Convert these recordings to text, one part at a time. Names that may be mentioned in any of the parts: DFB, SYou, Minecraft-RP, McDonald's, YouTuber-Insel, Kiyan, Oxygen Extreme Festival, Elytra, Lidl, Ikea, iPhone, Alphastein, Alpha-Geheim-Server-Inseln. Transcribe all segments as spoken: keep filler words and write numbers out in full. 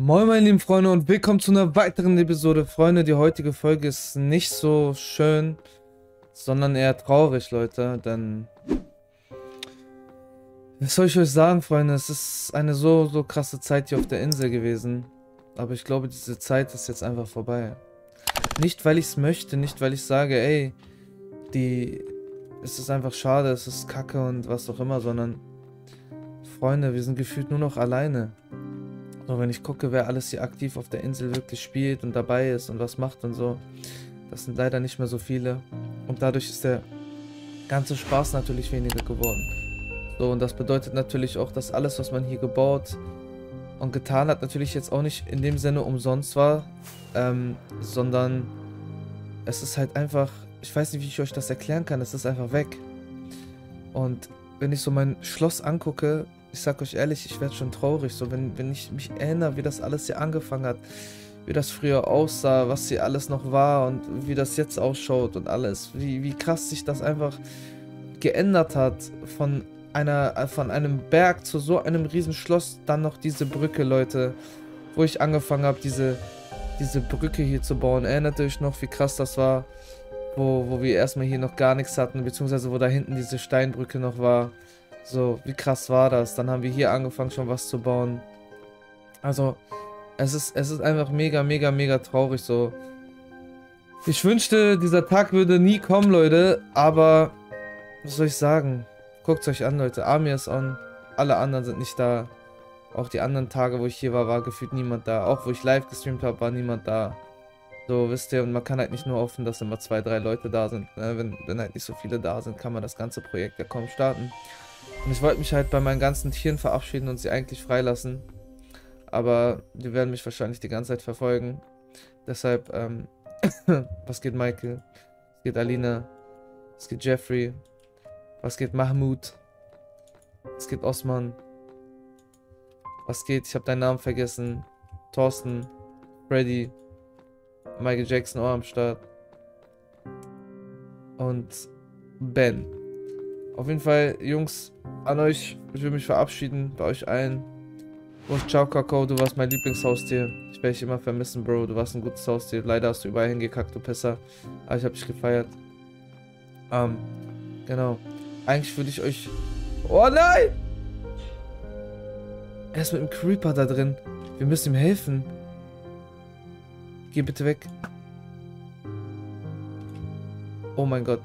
Moin meine lieben Freunde und willkommen zu einer weiteren Episode. Freunde, die heutige Folge ist nicht so schön, sondern eher traurig, Leute. Denn, was soll ich euch sagen, Freunde? Es ist eine so, so krasse Zeit hier auf der Insel gewesen. Aber ich glaube, diese Zeit ist jetzt einfach vorbei. Nicht, weil ich es möchte, nicht, weil ich sage, ey, die, es ist einfach schade, es ist kacke und was auch immer, sondern, Freunde, wir sind gefühlt nur noch alleine. So, wenn ich gucke, wer alles hier aktiv auf der Insel wirklich spielt und dabei ist und was macht und so, das sind leider nicht mehr so viele. Und dadurch ist der ganze Spaß natürlich weniger geworden. So, und das bedeutet natürlich auch, dass alles, was man hier gebaut und getan hat, natürlich jetzt auch nicht in dem Sinne umsonst war, ähm, sondern es ist halt einfach, ich weiß nicht, wie ich euch das erklären kann, es ist einfach weg. Und wenn ich so mein Schloss angucke, ich sag euch ehrlich, ich werde schon traurig, so wenn, wenn ich mich erinnere, wie das alles hier angefangen hat, wie das früher aussah, was hier alles noch war und wie das jetzt ausschaut und alles, wie, wie krass sich das einfach geändert hat, von einer, von einem Berg zu so einem riesen Schloss, dann noch diese Brücke, Leute, wo ich angefangen habe, diese, diese Brücke hier zu bauen. Erinnert euch noch, wie krass das war, wo, wo wir erstmal hier noch gar nichts hatten, beziehungsweise wo da hinten diese Steinbrücke noch war. So, wie krass war das? Dann haben wir hier angefangen, schon was zu bauen. Also, es ist, es ist einfach mega, mega, mega traurig so. Ich wünschte, dieser Tag würde nie kommen, Leute. Aber, was soll ich sagen? Guckt euch an, Leute. Amir ist on. Alle anderen sind nicht da. Auch die anderen Tage, wo ich hier war, war gefühlt niemand da. Auch wo ich live gestreamt habe, war niemand da. So, wisst ihr, und man kann halt nicht nur hoffen, dass immer zwei, drei Leute da sind. Ne? Wenn, wenn halt nicht so viele da sind, kann man das ganze Projekt ja kaum starten. Und ich wollte mich halt bei meinen ganzen Tieren verabschieden und sie eigentlich freilassen. Aber die werden mich wahrscheinlich die ganze Zeit verfolgen. Deshalb, ähm, was geht Michael? Was geht Alina? Was geht Jeffrey? Was geht Mahmoud? Was geht Osman? Was geht? Ich habe deinen Namen vergessen. Thorsten, Freddy, Michael Jackson auch am Start. Und Ben. Auf jeden Fall, Jungs, an euch, ich will mich verabschieden, bei euch allen. Und ciao, Kakao, du warst mein Lieblingshaustier. Ich werde dich immer vermissen, Bro, du warst ein gutes Haustier. Leider hast du überall hingekackt, du Pisser. Aber ich habe dich gefeiert. Ähm, genau. Eigentlich würde ich euch... Oh nein! Er ist mit dem Creeper da drin. Wir müssen ihm helfen. Geh bitte weg. Oh mein Gott.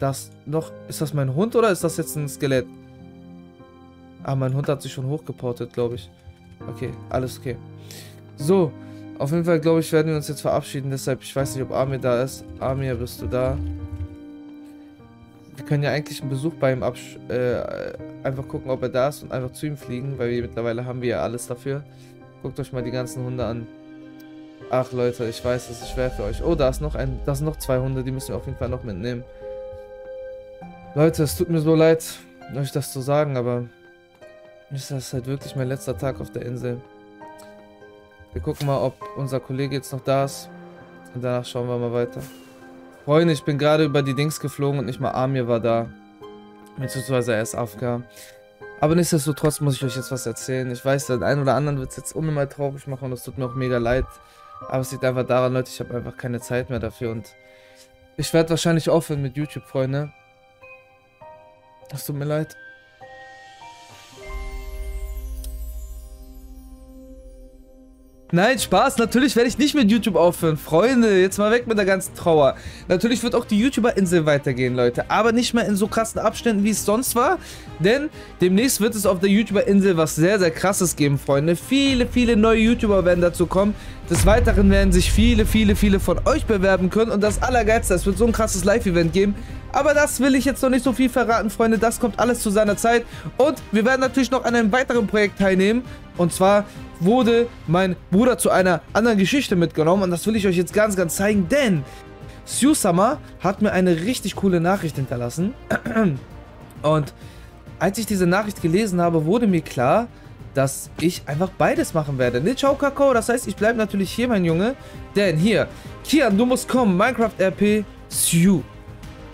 Das noch, ist das mein Hund oder ist das jetzt ein Skelett? Ah, mein Hund hat sich schon hochgeportet, glaube ich. Okay, alles okay. So, auf jeden Fall, glaube ich, werden wir uns jetzt verabschieden. Deshalb, ich weiß nicht, ob Amir da ist. Amir, bist du da? Wir können ja eigentlich einen Besuch bei ihm absch... Äh, einfach gucken, ob er da ist und einfach zu ihm fliegen, weil wir mittlerweile haben wir ja alles dafür. Guckt euch mal die ganzen Hunde an. Ach, Leute, ich weiß, es ist schwer für euch. Oh, da ist noch ein, da sind noch zwei Hunde, die müssen wir auf jeden Fall noch mitnehmen. Leute, es tut mir so leid, euch das zu sagen, aber ist das halt wirklich mein letzter Tag auf der Insel. Wir gucken mal, ob unser Kollege jetzt noch da ist und danach schauen wir mal weiter. Freunde, ich bin gerade über die Dings geflogen und nicht mal Amir war da, beziehungsweise er ist A F K. Aber nichtsdestotrotz muss ich euch jetzt was erzählen. Ich weiß, den einen oder anderen wird es jetzt unnormal traurig machen und es tut mir auch mega leid. Aber es liegt einfach daran, Leute, ich habe einfach keine Zeit mehr dafür und ich werde wahrscheinlich aufhören mit YouTube, Freunde. Es tut mir leid. Nein, Spaß. Natürlich werde ich nicht mit YouTube aufhören. Freunde, jetzt mal weg mit der ganzen Trauer. Natürlich wird auch die YouTuber-Insel weitergehen, Leute. Aber nicht mehr in so krassen Abständen, wie es sonst war. Denn demnächst wird es auf der YouTuber-Insel was sehr, sehr krasses geben, Freunde. Viele, viele neue YouTuber werden dazu kommen. Des Weiteren werden sich viele, viele, viele von euch bewerben können. Und das Allergeilste, es wird so ein krasses Live-Event geben. Aber das will ich jetzt noch nicht so viel verraten, Freunde. Das kommt alles zu seiner Zeit. Und wir werden natürlich noch an einem weiteren Projekt teilnehmen. Und zwar wurde mein Bruder zu einer anderen Geschichte mitgenommen. Und das will ich euch jetzt ganz, ganz zeigen. Denn SYou hat mir eine richtig coole Nachricht hinterlassen. Und als ich diese Nachricht gelesen habe, wurde mir klar, dass ich einfach beides machen werde. Ne, ciao, Kakao. Das heißt, ich bleibe natürlich hier, mein Junge. Denn hier, Kiyan, du musst kommen. Minecraft-R P, SYou.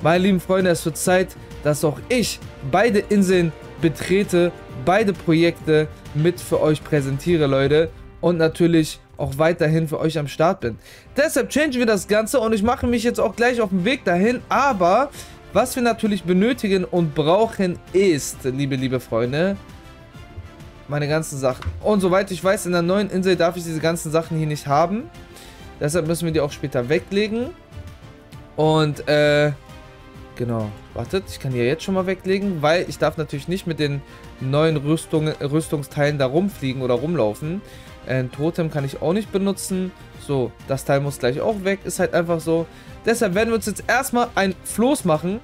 Meine lieben Freunde, es wird Zeit, dass auch ich beide Inseln betrete, beide Projekte mit für euch präsentiere, Leute. und natürlich auch weiterhin für euch am Start bin. Deshalb changen wir das Ganze und ich mache mich jetzt auch gleich auf den Weg dahin, aber was wir natürlich benötigen und brauchen ist, liebe, liebe Freunde, meine ganzen Sachen. Und soweit ich weiß, in der neuen Insel darf ich diese ganzen Sachen hier nicht haben. Deshalb müssen wir die auch später weglegen. Und, äh, genau. Wartet, ich kann die ja jetzt schon mal weglegen, weil ich darf natürlich nicht mit den neuen Rüstungen, Rüstungsteilen da rumfliegen oder rumlaufen. Ein Totem kann ich auch nicht benutzen. So, das Teil muss gleich auch weg. Ist halt einfach so. Deshalb werden wir uns jetzt erstmal ein Floß machen.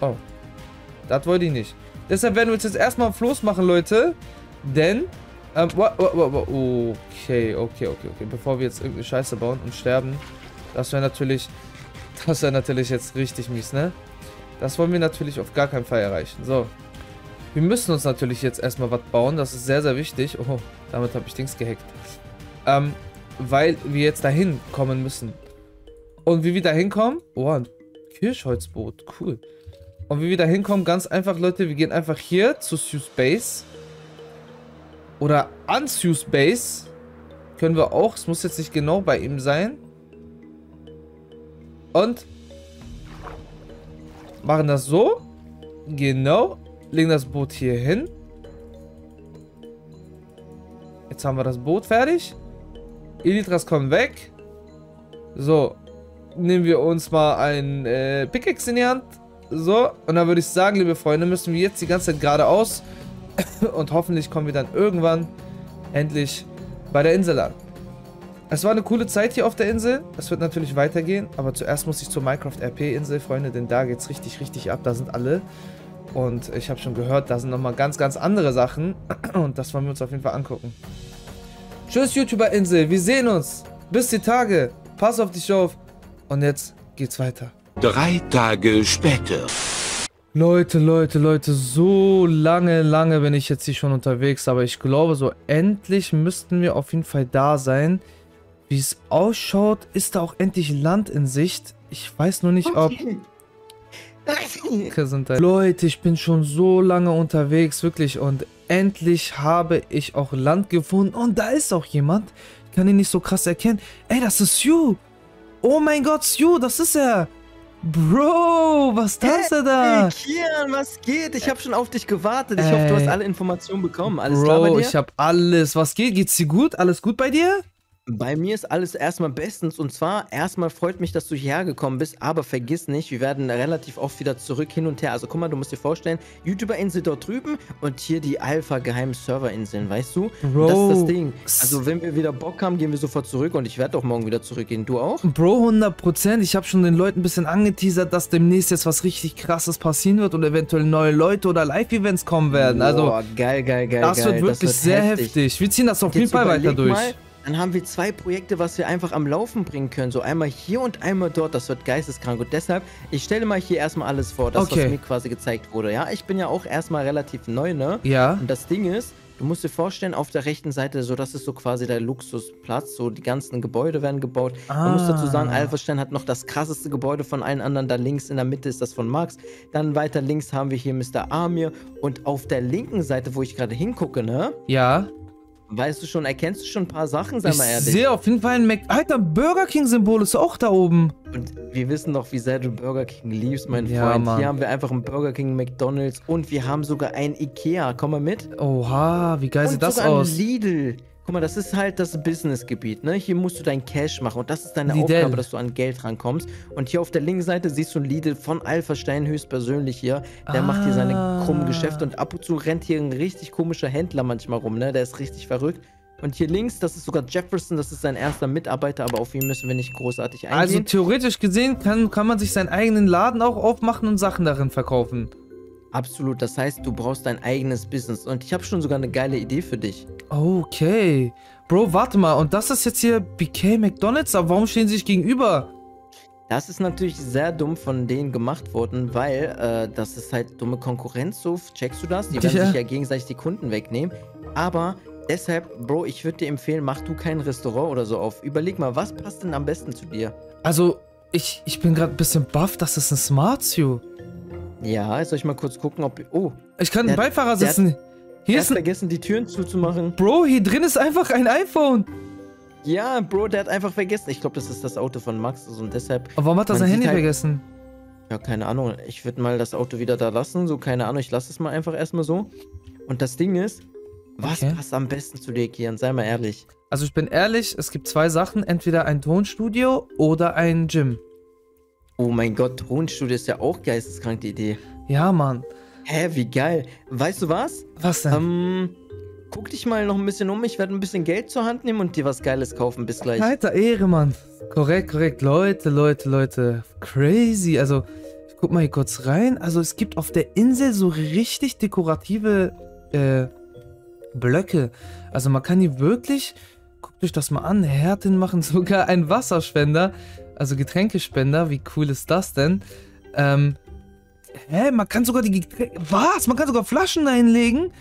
Oh. Das wollte ich nicht. Deshalb werden wir uns jetzt erstmal ein Floß machen, Leute. Denn... Ähm, okay, okay, okay, okay. Bevor wir jetzt irgendeine Scheiße bauen und sterben. Das wäre natürlich... Das wäre natürlich jetzt richtig mies, ne? Das wollen wir natürlich auf gar keinen Fall erreichen. So. Wir müssen uns natürlich jetzt erstmal was bauen. Das ist sehr, sehr wichtig. Oh, damit habe ich Dings gehackt. Ähm, weil wir jetzt dahin kommen müssen. Und wie wir da hinkommen... Oh, ein Kirschholzboot. Cool. Und wie wir da hinkommen, ganz einfach, Leute. Wir gehen einfach hier zu SYou's Base. Oder an SYou's Base. Können wir auch. Es muss jetzt nicht genau bei ihm sein. Und machen das so. Genau. Legen das Boot hier hin. Jetzt haben wir das Boot fertig. Elytras kommen weg. So. Nehmen wir uns mal ein äh, Pickaxe in die Hand. So. Und dann würde ich sagen, liebe Freunde, müssen wir jetzt die ganze Zeit geradeaus. Und hoffentlich kommen wir dann irgendwann endlich bei der Insel an. Es war eine coole Zeit hier auf der Insel. Es wird natürlich weitergehen. Aber zuerst muss ich zur Minecraft-R P-Insel, Freunde. Denn da geht es richtig, richtig ab. Da sind alle. Und ich habe schon gehört, da sind nochmal ganz, ganz andere Sachen. Und das wollen wir uns auf jeden Fall angucken. Tschüss, YouTuber-Insel. Wir sehen uns. Bis die Tage. Pass auf dich auf. Und jetzt geht's weiter. Drei Tage später. Leute, Leute, Leute. So lange, lange bin ich jetzt hier schon unterwegs. Aber ich glaube, so endlich müssten wir auf jeden Fall da sein. Wie es ausschaut, ist da auch endlich Land in Sicht. Ich weiß nur nicht, ob... Leute, ich bin schon so lange unterwegs, wirklich, und endlich habe ich auch Land gefunden und da ist auch jemand, ich kann ihn nicht so krass erkennen, ey, das ist SYou, oh mein Gott, SYou, das ist er, Bro, was tanzt er da? Hey, Kiyan, was geht? Ich habe schon auf dich gewartet, ich ey. hoffe, du hast alle Informationen bekommen, alles Bro, klar bei dir? Ich habe alles, was geht, geht's dir gut, alles gut bei dir? Bei mir ist alles erstmal bestens und zwar erstmal freut mich, dass du hierher gekommen bist, aber vergiss nicht, wir werden relativ oft wieder zurück hin und her. Also guck mal, du musst dir vorstellen, YouTuber-Insel dort drüben und hier die Alpha-Geheim-Server-Inseln, weißt du? Bro. Das ist das Ding. Also wenn wir wieder Bock haben, gehen wir sofort zurück und ich werde auch morgen wieder zurückgehen. Du auch? Bro, hundert Prozent. Ich habe schon den Leuten ein bisschen angeteasert, dass demnächst jetzt was richtig Krasses passieren wird und eventuell neue Leute oder Live-Events kommen werden. Also boah, geil, geil, geil. Das wird geil. wirklich das wird sehr heftig. heftig. Wir ziehen das auf jeden Fall weiter durch. Mal, dann haben wir zwei Projekte, was wir einfach am Laufen bringen können. So einmal hier und einmal dort. Das wird geisteskrank. Und deshalb, ich stelle mal hier erstmal alles vor, das, okay. was mir quasi gezeigt wurde. Ja, ich bin ja auch erstmal relativ neu, ne? Ja. Und das Ding ist, du musst dir vorstellen, auf der rechten Seite, so das ist so quasi der Luxusplatz. So die ganzen Gebäude werden gebaut. Ah. Man muss dazu sagen, Alphastein hat noch das krasseste Gebäude von allen anderen. Da links in der Mitte ist das von Max. Dann weiter links haben wir hier Mister Amir. Und auf der linken Seite, wo ich gerade hingucke, ne? Ja. Weißt du schon, erkennst du schon ein paar Sachen, sei mal ehrlich. Ich sehe auf jeden Fall ein Mac... Alter, Burger King-Symbol ist auch da oben. Und wir wissen doch, wie sehr du Burger King liebst, mein ja, Freund. Mann. Hier haben wir einfach einen Burger King, McDonald's und wir haben sogar einen Ikea. Komm mal mit. Oha, wie geil und sieht das aus. Und sogar einen Lidl. Guck mal, das ist halt das Businessgebiet, ne? Hier musst du dein Cash machen und das ist deine Lidl. Aufgabe, dass du an Geld rankommst. Und hier auf der linken Seite siehst du einen Lidl von Alphastein höchstpersönlich hier. Der ah. macht hier seine krummen Geschäfte und ab und zu rennt hier ein richtig komischer Händler manchmal rum, ne? Der ist richtig verrückt. Und hier links, das ist sogar Jefferson, das ist sein erster Mitarbeiter, aber auf ihn müssen wir nicht großartig eingehen. Also theoretisch gesehen kann, kann man sich seinen eigenen Laden auch aufmachen und Sachen darin verkaufen. Absolut, das heißt, du brauchst dein eigenes Business und ich habe schon sogar eine geile Idee für dich. Okay. Bro, warte mal, und das ist jetzt hier B K McDonald's, aber warum stehen sie sich gegenüber? Das ist natürlich sehr dumm von denen gemacht worden, weil äh, das ist halt dumme Konkurrenz, so checkst du das? Die werden ja. sich ja gegenseitig die Kunden wegnehmen, aber... Deshalb, Bro, ich würde dir empfehlen, mach du kein Restaurant oder so auf. Überleg mal, was passt denn am besten zu dir? Also, ich, ich bin gerade ein bisschen baff, das ist ein Smart SYou. Ja, soll ich mal kurz gucken, ob... Oh. Ich kann den Beifahrer sitzen. Hier er ist vergessen, die Türen zuzumachen. Bro, hier drin ist einfach ein iPhone. Ja, Bro, der hat einfach vergessen. Ich glaube, das ist das Auto von Max also, und deshalb... Aber warum hat er sein Handy halt vergessen? Ja, keine Ahnung. Ich würde mal das Auto wieder da lassen. So, keine Ahnung. Ich lasse es mal einfach erstmal so. Und das Ding ist, was okay. passt am besten zu dir, Kiyan? Sei mal ehrlich. Also ich bin ehrlich, es gibt zwei Sachen. Entweder ein Tonstudio oder ein Gym. Oh mein Gott, Tonstudio ist ja auch geisteskrank, die Idee. Ja, Mann. Hä, wie geil. Weißt du was? Was denn? Ähm, guck dich mal noch ein bisschen um. Ich werde ein bisschen Geld zur Hand nehmen und dir was Geiles kaufen. Bis gleich. Alter, Ehre, Mann. Korrekt, korrekt. Leute, Leute, Leute. Crazy. Also, ich guck mal hier kurz rein. Also, es gibt auf der Insel so richtig dekorative äh, Blöcke. Also, man kann hier wirklich, guckt euch das mal an, Härten machen. Sogar einen Wasserspender. Also, Getränkespender. Wie cool ist das denn? Ähm, hä? Man kann sogar die Getränke... Was? Man kann sogar Flaschen einlegen?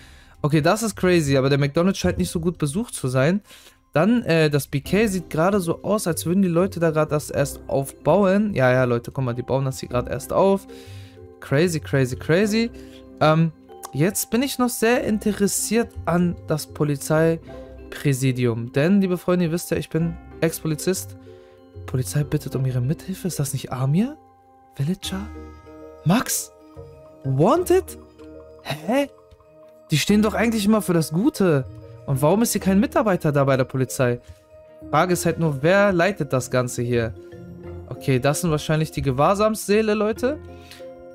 Okay, das ist crazy, aber der McDonald's scheint nicht so gut besucht zu sein. Dann, äh, das B K sieht gerade so aus, als würden die Leute da gerade das erst aufbauen. Ja, ja, Leute, guck mal, die bauen das hier gerade erst auf. Crazy, crazy, crazy. Ähm, jetzt bin ich noch sehr interessiert an das Polizeipräsidium. Denn, liebe Freunde, ihr wisst ja, ich bin Ex-Polizist. Polizei bittet um ihre Mithilfe. Ist das nicht Amir? Villager? Max? Wanted? Hä? Die stehen doch eigentlich immer für das Gute. Und warum ist hier kein Mitarbeiter da bei der Polizei? Frage ist halt nur, wer leitet das Ganze hier? Okay, das sind wahrscheinlich die Gewahrsamssäle, Leute.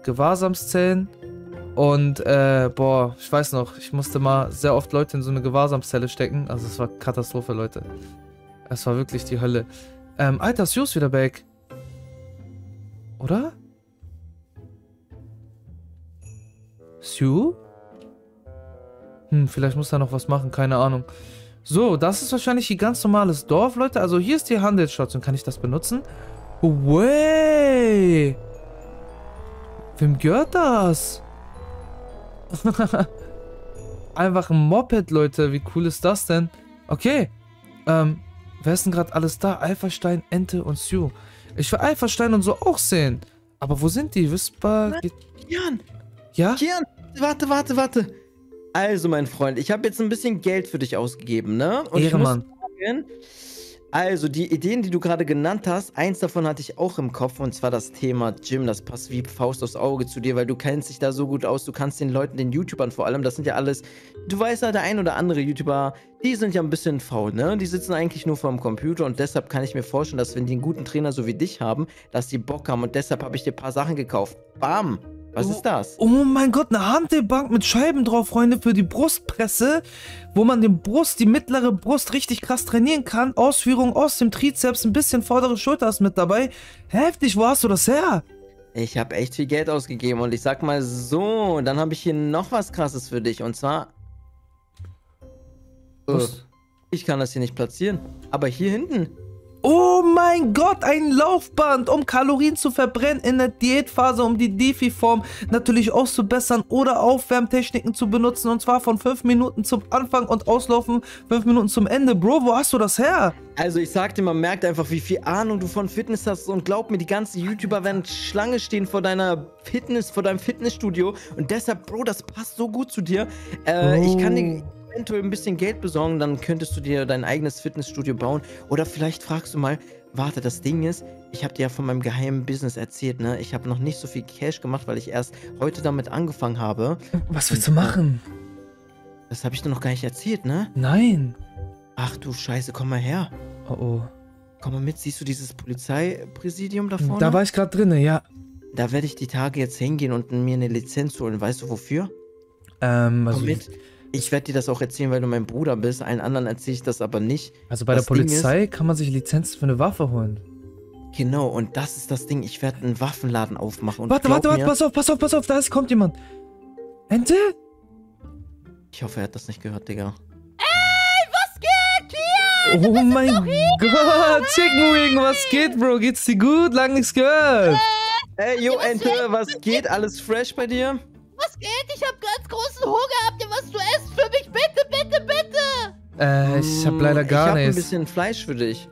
Gewahrsamszellen. Und, äh, boah, ich weiß noch, ich musste mal sehr oft Leute in so eine Gewahrsamszelle stecken. Also, es war Katastrophe, Leute. Es war wirklich die Hölle. Ähm, Alter, SYou ist wieder back. Oder? SYou? Hm, vielleicht muss er noch was machen, keine Ahnung. So, das ist wahrscheinlich ein ganz normales Dorf, Leute. Also hier ist die Handelsstation. Kann ich das benutzen? Way! Wem gehört das? Einfach ein Moped, Leute. Wie cool ist das denn? Okay. Ähm, wer ist denn gerade alles da? Alphastein, Ente und SYou. Ich will Alphastein und so auch sehen. Aber wo sind die? Whisper... Kiyan! Ja? Kiyan! Warte, warte, warte! Also, mein Freund, ich habe jetzt ein bisschen Geld für dich ausgegeben, ne? Und Ehrenmann. Ich muss sagen, also, die Ideen, die du gerade genannt hast, eins davon hatte ich auch im Kopf, und zwar das Thema Gym. Das passt wie Faust aufs Auge zu dir, weil du kennst dich da so gut aus. Du kannst den Leuten, den YouTubern vor allem, das sind ja alles, du weißt ja, der ein oder andere YouTuber, die sind ja ein bisschen faul, ne? Die sitzen eigentlich nur vorm Computer, und deshalb kann ich mir vorstellen, dass wenn die einen guten Trainer so wie dich haben, dass die Bock haben, und deshalb habe ich dir ein paar Sachen gekauft. Bam! Was ist das? Oh, oh mein Gott, eine Hantelbank mit Scheiben drauf, Freunde, für die Brustpresse, wo man den Brust, die mittlere Brust richtig krass trainieren kann. Ausführung aus dem Trizeps, ein bisschen vordere Schulter ist mit dabei. Heftig, wo hast du das her? Ich habe echt viel Geld ausgegeben, und ich sag mal so, dann habe ich hier noch was Krasses für dich, und zwar... Was? Ich kann das hier nicht platzieren, aber hier hinten... Oh mein Gott, ein Laufband, um Kalorien zu verbrennen in der Diätphase, um die Defi-Form natürlich auszubessern oder Aufwärmtechniken zu benutzen. Und zwar von fünf Minuten zum Anfang und auslaufen, fünf Minuten zum Ende. Bro, wo hast du das her? Also ich sag dir, man merkt einfach, wie viel Ahnung du von Fitness hast. Und glaub mir, die ganzen YouTuber werden Schlange stehen vor deiner Fitness, vor deinem Fitnessstudio. Und deshalb, Bro, das passt so gut zu dir. Äh, oh. Ich kann dir... eventuell ein bisschen Geld besorgen, dann könntest du dir dein eigenes Fitnessstudio bauen. Oder vielleicht fragst du mal, warte, das Ding ist, ich habe dir ja von meinem geheimen Business erzählt, ne? Ich habe noch nicht so viel Cash gemacht, weil ich erst heute damit angefangen habe. Was willst du machen? Das habe ich dir noch gar nicht erzählt, ne? Nein. Ach du Scheiße, komm mal her. Oh oh. Komm mal mit, siehst du dieses Polizeipräsidium da vorne? Da war ich gerade drin, ja. Da werde ich die Tage jetzt hingehen und mir eine Lizenz holen. Weißt du wofür? Ähm, also komm mit. Ich werde dir das auch erzählen, weil du mein Bruder bist. Allen anderen erzähle ich das aber nicht. Also bei der Polizei kann man sich Lizenzen für eine Waffe holen. Genau, und das ist das Ding. Ich werde einen Waffenladen aufmachen. Warte, warte, warte, pass auf, pass auf, pass auf. Da ist, kommt jemand. Ente? Ich hoffe, er hat das nicht gehört, Digga. Ey, was geht hier? Oh mein Gott, Chicken Wing, was geht, Bro? Geht's dir gut? Lang nichts gehört. Ey, yo, Ente, was geht? Alles fresh bei dir? Was geht? Ich hab ganz großen Hunger. Habt ihr was zu essen für mich? Bitte, bitte, bitte! Äh, ich hab leider gar nichts. Ich hab ein bisschen Fleisch für dich.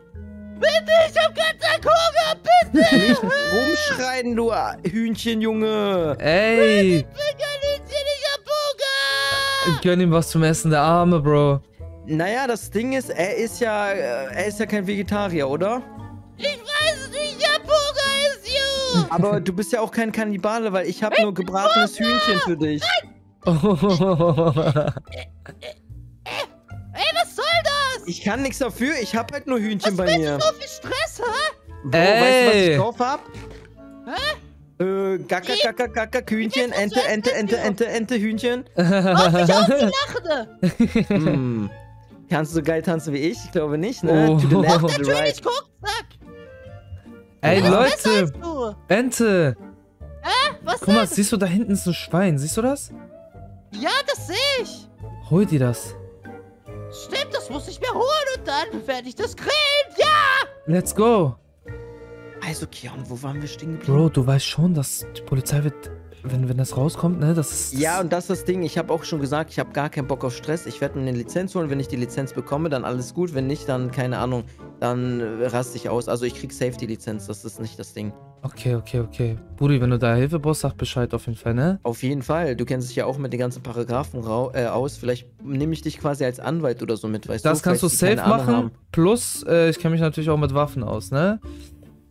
Bitte, ich hab ganz arg Hunger, bitte! Nicht rumschreien, du Hühnchenjunge! Ey! Bitte, ich hab Hunger! Gönn ihm was zum Essen, der arme Bro. Naja, das Ding ist, er ist ja, er ist ja kein Vegetarier, oder? Ich weiß nicht, ich hab Hunger, SYou. Aber du bist ja auch kein Kannibale, weil ich habe nur gebratenes Hunger. Hühnchen für dich. Nein. Ey, was soll das? Ich kann nichts dafür, ich habe halt nur Hühnchen was bei mir. Was willst du so viel Stress, hä? Bro, ey. Weißt du, was ich drauf hab? Hä? Äh, Gacka, Gacka, Gacka, Hühnchen, Ente, Ente, Ente, Ente, Ente, Hühnchen. Mach mich auf die Lachende. mm. Kannst du so geil tanzen wie ich? Ich glaube nicht, ne? Oh. To the left, natürlich, right. Guck, zack. Ey, Leute, Ente. Hä? Äh, was Guck denn? mal, siehst du, da hinten ist ein Schwein. Siehst du das? Ja, das sehe ich. Hol dir das. Stimmt, das muss ich mir holen und dann werde ich das grillen. Ja! Let's go. Also, Kiyan, wo waren wir stehen geblieben? Bro, du weißt schon, dass die Polizei wird, wenn, wenn das rauskommt, ne, das ist... Das ja, und das ist das Ding. Ich habe auch schon gesagt, ich habe gar keinen Bock auf Stress. Ich werde mir eine Lizenz holen. Wenn ich die Lizenz bekomme, dann alles gut. Wenn nicht, dann, keine Ahnung, dann raste ich aus. Also, ich krieg safe die Lizenz. Das ist nicht das Ding. Okay, okay, okay. Brudi, wenn du da Hilfe brauchst, sag Bescheid auf jeden Fall, ne? Auf jeden Fall. Du kennst dich ja auch mit den ganzen Paragraphen äh, aus. Vielleicht nehme ich dich quasi als Anwalt oder so mit, weißt du? Das kannst du safe machen. Plus, äh, ich kenne mich natürlich auch mit Waffen aus, ne?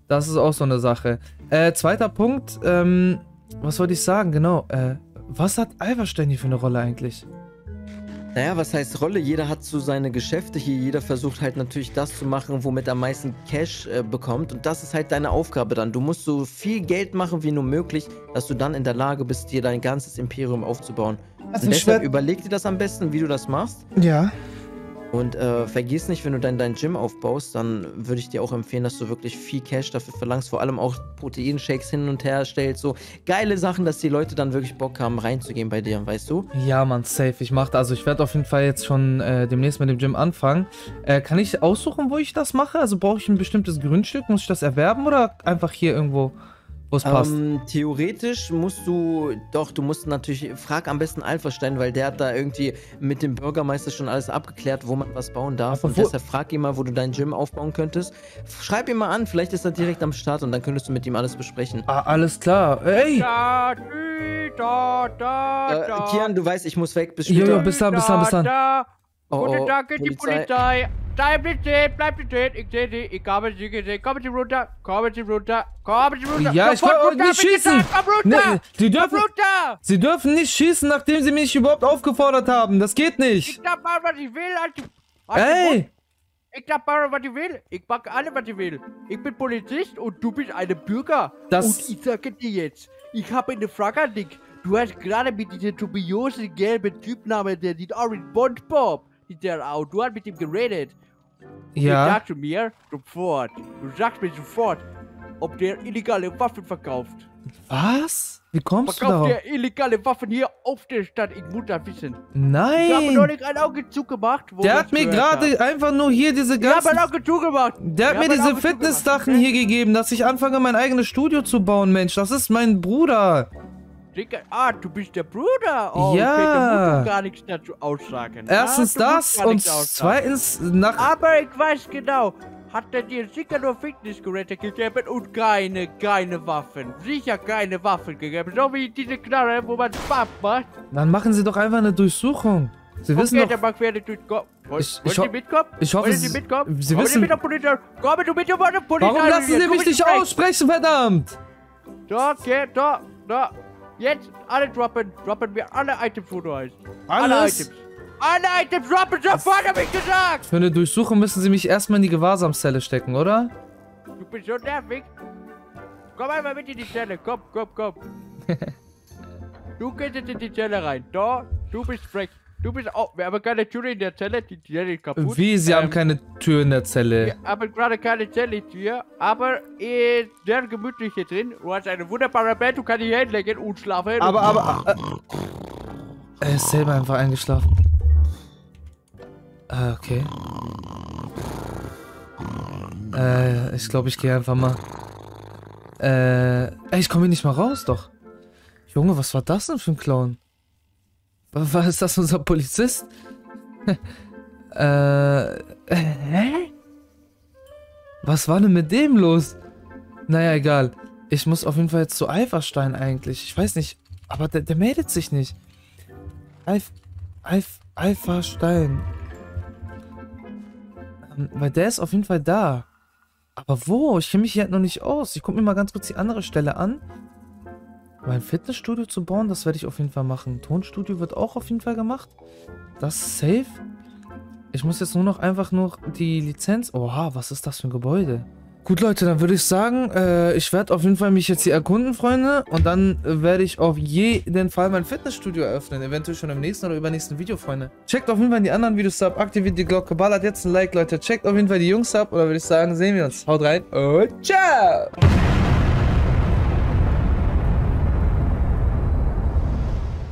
Das ist auch so eine Sache. Äh, zweiter Punkt, ähm, was wollte ich sagen? Genau, äh, was hat Alphastein hier für eine Rolle eigentlich? Naja, was heißt Rolle? Jeder hat so seine Geschäfte hier. Jeder versucht halt natürlich das zu machen, womit er am meisten Cash äh, bekommt. Und das ist halt deine Aufgabe dann. Du musst so viel Geld machen wie nur möglich, dass du dann in der Lage bist, dir dein ganzes Imperium aufzubauen. Also deshalb überleg dir das am besten, wie du das machst. Ja. Und äh, vergiss nicht, wenn du dann dein Gym aufbaust, dann würde ich dir auch empfehlen, dass du wirklich viel Cash dafür verlangst. Vor allem auch Proteinshakes hin und her stellst. So geile Sachen, dass die Leute dann wirklich Bock haben, reinzugehen bei dir, weißt du? Ja, man, safe. Ich mache, also ich werde auf jeden Fall jetzt schon äh, demnächst mit dem Gym anfangen. Äh, kann ich aussuchen, wo ich das mache? Also brauche ich ein bestimmtes Grundstück? Muss ich das erwerben oder einfach hier irgendwo... Ähm, theoretisch musst du, doch, du musst natürlich, frag am besten Alphastein, weil der hat da irgendwie mit dem Bürgermeister schon alles abgeklärt, wo man was bauen darf. Und deshalb frag ihn mal, wo du dein Gym aufbauen könntest. Schreib ihn mal an, vielleicht ist er direkt am Start und dann könntest du mit ihm alles besprechen. Ah, alles klar. Ey! Da, da, da, da. Äh, Kiyan, du weißt, ich muss weg. Bis später. Jo, bis dann, bis dann, bis dann. Da, da. Oh, Guten Tag, Polizei. Die Polizei. Bleib nicht stehen, bleib nicht stehen, ich sehe dich, ich habe sie gesehen, kommen Sie runter, kommen Sie runter, kommen Sie runter. Ja, ich wollte nicht schießen. Nee, sie, dürfen, sie dürfen nicht schießen, nachdem Sie mich überhaupt aufgefordert haben, das geht nicht. Ich darf machen, was ich will, also, also ey. Ich darf machen, was ich will, ich mache alle, was ich will. Ich bin Polizist und du bist eine Bürger. Das und ich sage dir jetzt, ich habe eine Frage an dich. Du hast gerade mit diesem tubiosen gelben Typnamen, der sieht aus wie Bond Bob. Der auch. Du hast mit ihm geredet. Ja. Ich sag zu mir sofort. Du sagst mir sofort, ob der illegale Waffen verkauft. Was? Wie kommst verkauft du darauf? Verkauft der illegale Waffen hier auf der Stadt? Ich muss das wissen. Nein. Ich habe noch nicht ein Auge zugemacht. Der hat mir gerade einfach nur hier diese ganzen... Ich habe ein Auge zugemacht. Der hat mir diese Fitness-Sachen hier gegeben, dass ich anfange, mein eigenes Studio zu bauen, Mensch. Das ist mein Bruder. Ah, du bist der Bruder. Oh, ja. Okay, da musst du gar nichts dazu aussagen. Erstens ja, das und zweitens nach... Aber ich weiß genau, hat er dir sicher nur Fitnessgeräte gegeben und keine, keine Waffen. Sicher keine Waffen gegeben. So wie diese Knarre, wo man Spaß macht. Dann machen sie doch einfach eine Durchsuchung. Sie okay, wissen doch... Dann machen wir eine Durchsuchung. Wollen Sie mitkommen? Ich hoffe, Sie mitkommen? Sie wissen... Kommen Sie mit der Polizei. Warum lassen Sie mich nicht aussprechen, verdammt? Da, okay, da, da. Jetzt alle droppen, droppen wir alle Items, wo du heißt. Alle Items. Alle Items droppen sofort, hab ich gesagt! Für eine Durchsuchung müssen sie mich erstmal in die Gewahrsamszelle stecken, oder? Du bist so nervig. Komm einmal mit in die Zelle, komm, komm, komm. Du gehst jetzt in die Zelle rein. Da, du bist frech. Du bist auch, wir haben keine Tür in der Zelle, die Zelle ist kaputt. Wie, sie ähm, haben keine Tür in der Zelle? Wir haben gerade keine Zelle-Tür, aber ist sehr gemütlich hier drin. Du hast eine wunderbare Bett, du kannst dich hinlegen und schlafen. Aber, und aber... Äh, er ist selber einfach eingeschlafen. Ah, okay. Äh, ich glaube, ich gehe einfach mal... Äh, ich komme hier nicht mal raus, doch. Junge, was war das denn für ein Clown? War ist das unser Polizist? äh, hä? Was war denn mit dem los? Naja, egal. Ich muss auf jeden Fall jetzt zu Alphastein eigentlich. Ich weiß nicht, aber der, der meldet sich nicht. Alf Alf Alphastein. Ähm, weil der ist auf jeden Fall da. Aber wo? Ich kenne mich hier halt noch nicht aus. Ich gucke mir mal ganz kurz die andere Stelle an. Mein Fitnessstudio zu bauen, das werde ich auf jeden Fall machen. Tonstudio wird auch auf jeden Fall gemacht. Das ist safe. Ich muss jetzt nur noch einfach nur die Lizenz... Oha, was ist das für ein Gebäude? Gut, Leute, dann würde ich sagen, äh, ich werde auf jeden Fall mich jetzt hier erkunden, Freunde. Und dann werde ich auf jeden Fall mein Fitnessstudio eröffnen. Eventuell schon im nächsten oder übernächsten Video, Freunde. Checkt auf jeden Fall die anderen Videos ab, aktiviert die Glocke, ballert jetzt ein Like, Leute. Checkt auf jeden Fall die Jungs ab. Oder würde ich sagen, sehen wir uns. Haut rein und ciao!